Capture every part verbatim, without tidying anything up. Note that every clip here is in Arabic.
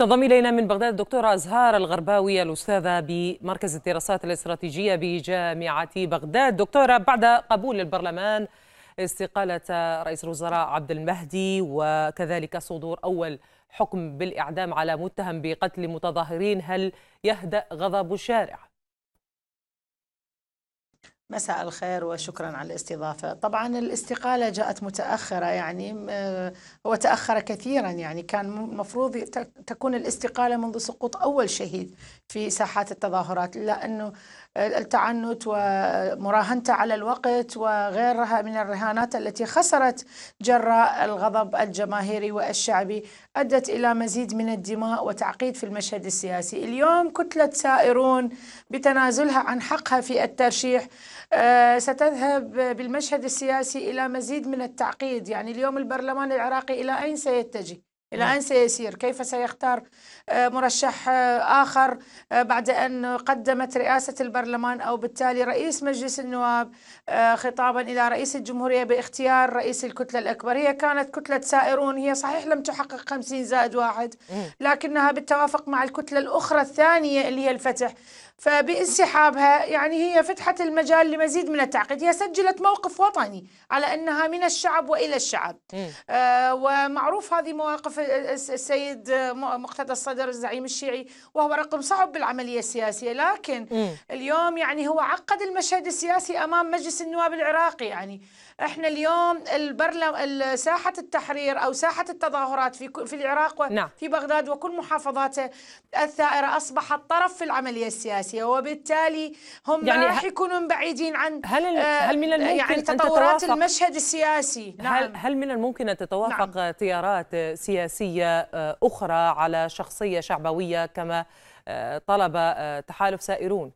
تنضم إلينا من بغداد الدكتورة أزهار الغرباوي الأستاذة بمركز الدراسات الاستراتيجية بجامعة بغداد. دكتورة، بعد قبول البرلمان استقالة رئيس الوزراء عبد المهدي وكذلك صدور أول حكم بالإعدام على متهم بقتل متظاهرين، هل يهدأ غضب الشارع؟ مساء الخير وشكرا على الاستضافة. طبعا الاستقالة جاءت متأخرة، يعني وتأخر كثيرا، يعني كان المفروض تكون الاستقالة منذ سقوط أول شهيد في ساحات التظاهرات، إلا أنه التعنت ومراهنته على الوقت وغيرها من الرهانات التي خسرت جراء الغضب الجماهيري والشعبي أدت إلى مزيد من الدماء وتعقيد في المشهد السياسي. اليوم كتلة سائرون بتنازلها عن حقها في الترشيح ستذهب بالمشهد السياسي إلى مزيد من التعقيد. يعني اليوم البرلمان العراقي إلى أين سيتجه؟ إلى أين سيسير؟ كيف سيختار مرشح آخر بعد أن قدمت رئاسة البرلمان أو بالتالي رئيس مجلس النواب خطابا إلى رئيس الجمهورية باختيار رئيس الكتلة الأكبر؟ هي كانت كتلة سائرون، هي صحيح لم تحقق خمسين زائد واحد، لكنها بالتوافق مع الكتلة الأخرى الثانية اللي هي الفتح، فبانسحابها يعني هي فتحت المجال لمزيد من التعقيد. هي سجلت موقف وطني على أنها من الشعب وإلى الشعب، آه ومعروف هذه مواقف السيد مقتدى الصدر الزعيم الشيعي، وهو رقم صعب بالعملية السياسية. لكن م. اليوم يعني هو عقد المشهد السياسي أمام مجلس النواب العراقي. يعني احنا اليوم البرلمان ساحة التحرير أو ساحة التظاهرات في في العراق وفي بغداد وكل محافظاته الثائرة أصبحت طرف في العملية السياسية، وبالتالي هم يعني راح يكونون بعيدين عن هل هل من الممكن يعني تطورات المشهد السياسي. نعم. هل هل من الممكن ان تتوافق نعم. تيارات سياسيه اخرى على شخصيه شعبويه كما طلب تحالف سائرون؟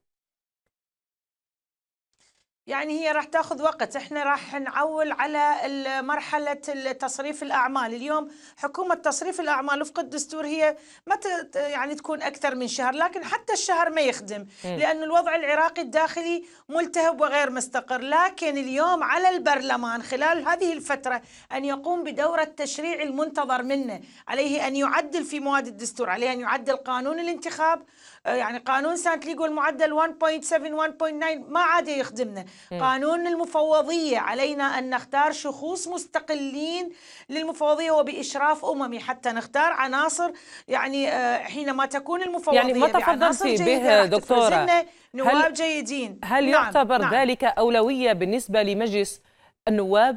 يعني هي راح تاخذ وقت، احنا راح نعول على مرحله تصريف الاعمال. اليوم حكومه تصريف الاعمال وفق الدستور هي ما يعني تكون اكثر من شهر، لكن حتى الشهر ما يخدم لأن الوضع العراقي الداخلي ملتهب وغير مستقر. لكن اليوم على البرلمان خلال هذه الفتره ان يقوم بدور التشريع المنتظر منه، عليه ان يعدل في مواد الدستور، عليه ان يعدل قانون الانتخاب، يعني قانون سانت ليجو المعدل واحد نقطة سبعة واحد نقطة تسعة ما عاد يخدمنا، قانون المفوضية علينا أن نختار شخوص مستقلين للمفوضية وبإشراف أممي حتى نختار عناصر، يعني حينما تكون المفوضية يعني ما تفضلتي به دكتورة، نواب جيدين. هل نعم يعتبر نعم ذلك أولوية بالنسبة لمجلس النواب؟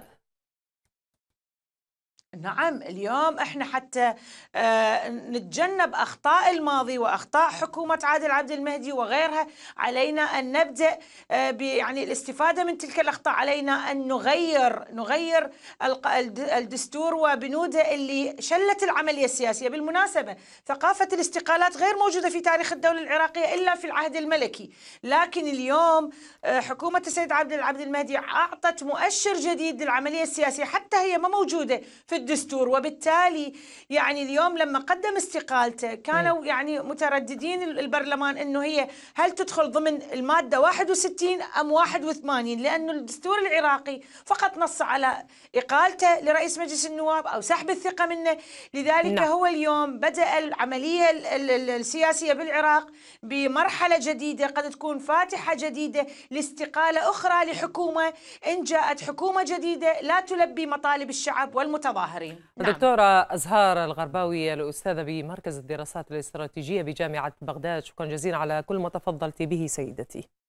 نعم، اليوم احنا حتى آه نتجنب اخطاء الماضي واخطاء حكومه عادل عبد المهدي وغيرها علينا ان نبدا آه يعني الاستفاده من تلك الاخطاء، علينا ان نغير نغير الدستور وبنوده اللي شلت العمليه السياسيه. بالمناسبه ثقافه الاستقالات غير موجوده في تاريخ الدوله العراقيه الا في العهد الملكي، لكن اليوم آه حكومه السيد عادل عبد المهدي اعطت مؤشر جديد للعمليه السياسيه حتى هي ما موجوده في الدستور، وبالتالي يعني اليوم لما قدم استقالته كانوا يعني مترددين البرلمان انه هي هل تدخل ضمن الماده واحد وستين ام واحد وثمانين، لانه الدستور العراقي فقط نص على اقالته لرئيس مجلس النواب او سحب الثقه منه. لذلك نعم. هو اليوم بدا العمليه السياسيه بالعراق بمرحله جديده قد تكون فاتحه جديده لاستقاله اخرى لحكومه ان جاءت حكومه جديده لا تلبي مطالب الشعب والمتظاهرين. نعم. دكتورة أزهار الغرباوي الأستاذة بمركز الدراسات الاستراتيجية بجامعة بغداد، شكرا جزيلا على كل ما تفضلت به سيدتي.